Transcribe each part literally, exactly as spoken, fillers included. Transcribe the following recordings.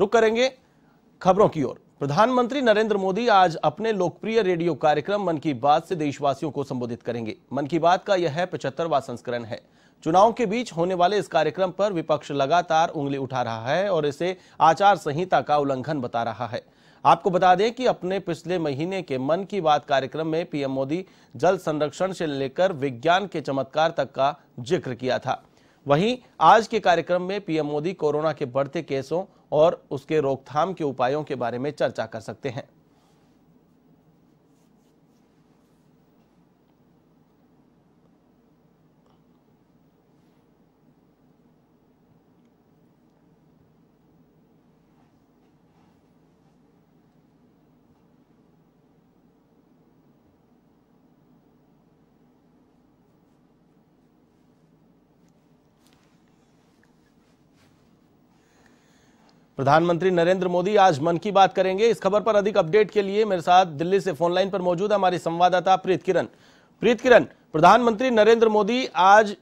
रुक करेंगे खबरों की ओर। प्रधानमंत्री नरेंद्र मोदी आज अपने लोकप्रिय रेडियो कार्यक्रम मन की बात से देशवासियों को संबोधित करेंगे। मन की बात का यह पचहत्तरवां संस्करण है। चुनाव के बीच होने वाले इस कार्यक्रम पर विपक्ष लगातार उंगली उठा रहा है और इसे आचार संहिता का उल्लंघन बता रहा है। आपको बता दें कि अपने पिछले महीने के मन की बात कार्यक्रम में पीएम मोदी जल संरक्षण से लेकर विज्ञान के चमत्कार तक का जिक्र किया था। वहीं आज के कार्यक्रम में पीएम मोदी कोरोना के बढ़ते केसों और उसके रोकथाम के उपायों के बारे में चर्चा कर सकते हैं। प्रधानमंत्री नरेंद्र मोदी आज मन की बात करेंगे। इस खबर पर अधिक अपडेट के लिए मेरे साथ दिल्ली से फोनलाइन पर मौजूद है हमारी संवाददाता प्रीत किरण। प्रीत किरण, प्रधानमंत्री नरेंद्र मोदी आज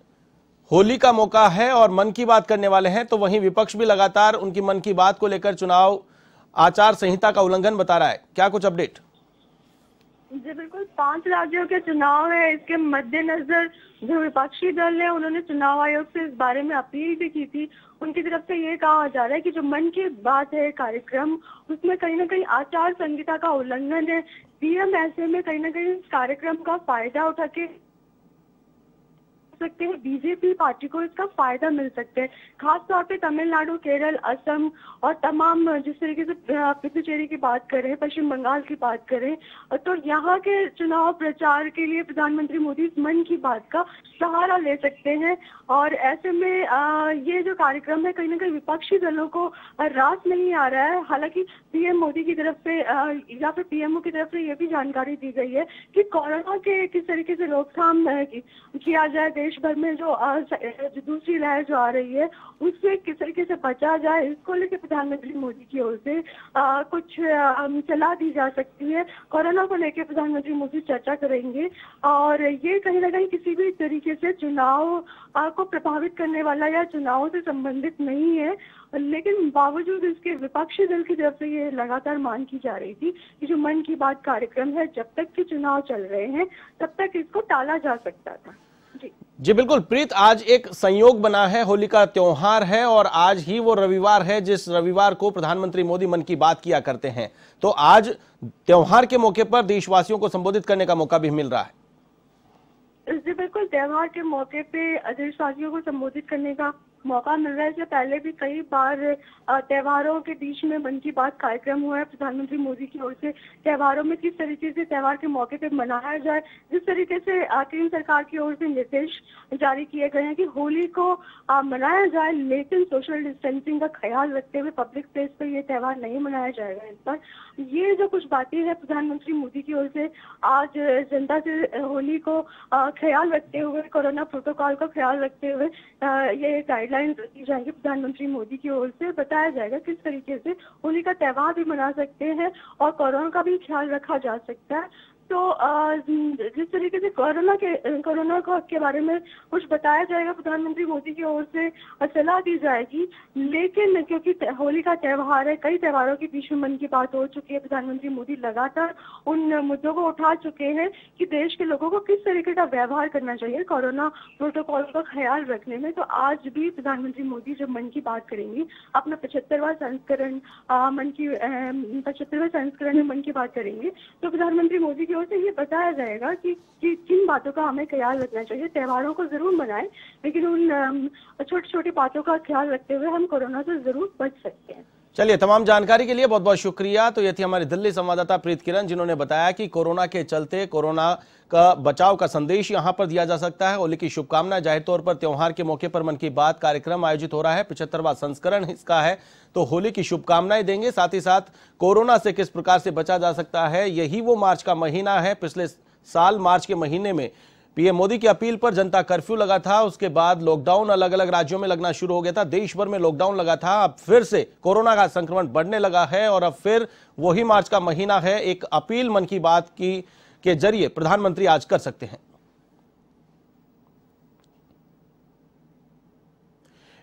होली का मौका है और मन की बात करने वाले हैं, तो वहीं विपक्ष भी लगातार उनकी मन की बात को लेकर चुनाव आचार संहिता का उल्लंघन बता रहा है, क्या कुछ अपडेट? जी बिल्कुल, पांच राज्यों के चुनाव है, इसके मद्देनजर जो विपक्षी दल है उन्होंने चुनाव आयोग से इस बारे में अपील भी की थी। उनकी तरफ से ये कहा जा रहा है कि जो मन की बात है कार्यक्रम, उसमें कहीं ना कहीं आचार संहिता का उल्लंघन है। पीएम ऐसे में कहीं ना कहीं इस कार्यक्रम का फायदा उठा के सकते हैं, बीजेपी पार्टी को इसका फायदा मिल सकते हैं। खासतौर पे तमिलनाडु, केरल, असम और तमाम जिस तरीके से पुदुचेरी की बात करें, पश्चिम बंगाल की बात करें, तो यहाँ के चुनाव प्रचार के लिए प्रधानमंत्री मोदी मन की बात का सहारा ले सकते हैं। और ऐसे में ये जो कार्यक्रम है कहीं ना कहीं विपक्षी दलों को रास नहीं आ रहा है। हालांकि पीएम मोदी की तरफ से या फिर पीएमओ की तरफ से ये भी जानकारी दी गई है कि कोरोना के किस तरीके से रोकथाम किया जाए, देश भर में जो दूसरी लहर जो आ रही है उससे किस तरीके से बचा जाए, इसको लेकर प्रधानमंत्री मोदी की ओर से आ, कुछ सलाह दी जा सकती है। कोरोना को लेकर प्रधानमंत्री मोदी चर्चा करेंगे और ये कहीं ना कहीं किसी भी तरीके से चुनाव आ, को प्रभावित करने वाला या चुनाव से संबंधित नहीं है, लेकिन बावजूद इसके विपक्षी दल की तरफ से ये लगातार मांग की जा रही थी कि जो मन की बात कार्यक्रम है जब तक कि चुनाव चल रहे हैं तब तक इसको टाला जा सकता था। जी जी बिल्कुल प्रीत, आज एक संयोग बना है, होली का त्योहार है और आज ही वो रविवार है जिस रविवार को प्रधानमंत्री मोदी मन की बात किया करते हैं, तो आज त्योहार के मौके पर देशवासियों को संबोधित करने का मौका भी मिल रहा है। जी बिल्कुल, त्योहार के मौके पे देशवासियों को संबोधित करने का मौका मिल रहा है। इससे पहले भी कई बार त्योहारों के बीच में मन की बात कार्यक्रम हुआ है प्रधानमंत्री मोदी की ओर से। त्योहारों में किस तरीके से त्योहार के मौके पर मनाया जाए, जिस तरीके से केंद्र सरकार की ओर से निर्देश जारी किए गए हैं कि होली को मनाया जाए, लेकिन सोशल डिस्टेंसिंग का ख्याल रखते हुए पब्लिक प्लेस पर यह त्यौहार नहीं मनाया जाएगा। इस पर ये जो कुछ बातें हैं प्रधानमंत्री मोदी की ओर से आज जनता से होली को ख्याल रखते हुए, कोरोना प्रोटोकॉल का ख्याल रखते हुए ये गाइड दी जाएगी प्रधानमंत्री मोदी की ओर से। बताया जाएगा किस तरीके से होली का त्यौहार भी मना सकते हैं और कोरोना का भी ख्याल रखा जा सकता है। तो जिस तरीके से कोरोना के कोरोना के बारे में कुछ बताया जाएगा प्रधानमंत्री मोदी की ओर से, सलाह दी जाएगी, लेकिन क्योंकि होली का त्यौहार है, कई त्यौहारों के बीच में मन की बात हो चुकी है, प्रधानमंत्री मोदी लगातार उन मुद्दों को उठा चुके हैं कि देश के लोगों को किस तरीके का व्यवहार करना चाहिए कोरोना प्रोटोकॉल का ख्याल रखने में। तो आज भी प्रधानमंत्री मोदी जब मन की बात करेंगे, अपना पचहत्तरवां संस्करण मन की पचहत्तरवां संस्करण में मन की बात करेंगे, तो प्रधानमंत्री मोदी की ओर से ये बताया जाएगा कि किन बातों का हमें ख्याल रखना चाहिए। त्योहारों को जरूर मनाएं, लेकिन उन छोटी छोटी बातों का ख्याल रखते हुए हम कोरोना से जरूर बच सकते हैं। चलिए, तमाम जानकारी के लिए बहुत बहुत शुक्रिया। तो ये थी हमारी दिल्ली संवाददाता प्रीत किरण, जिन्होंने बताया कि कोरोना के चलते कोरोना का बचाव का संदेश यहां पर दिया जा सकता है। होली की शुभकामनाएं। जाहिर तौर पर त्योहार के मौके पर मन की बात कार्यक्रम आयोजित हो रहा है, पचहत्तरवां संस्करण इसका है, तो होली की शुभकामनाएं देंगे, साथ ही साथ कोरोना से किस प्रकार से बचा जा सकता है। यही वो मार्च का महीना है, पिछले साल मार्च के महीने में पीएम मोदी की अपील पर जनता कर्फ्यू लगा था, उसके बाद लॉकडाउन अलग अलग राज्यों में लगना शुरू हो गया था, देश भर में लॉकडाउन लगा था, अब फिर से कोरोना का संक्रमण बढ़ने लगा है और अब फिर वही मार्च का महीना है। एक अपील मन की बात की के जरिए प्रधानमंत्री आज कर सकते हैं।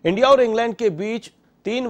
इंडिया और इंग्लैंड के बीच तीन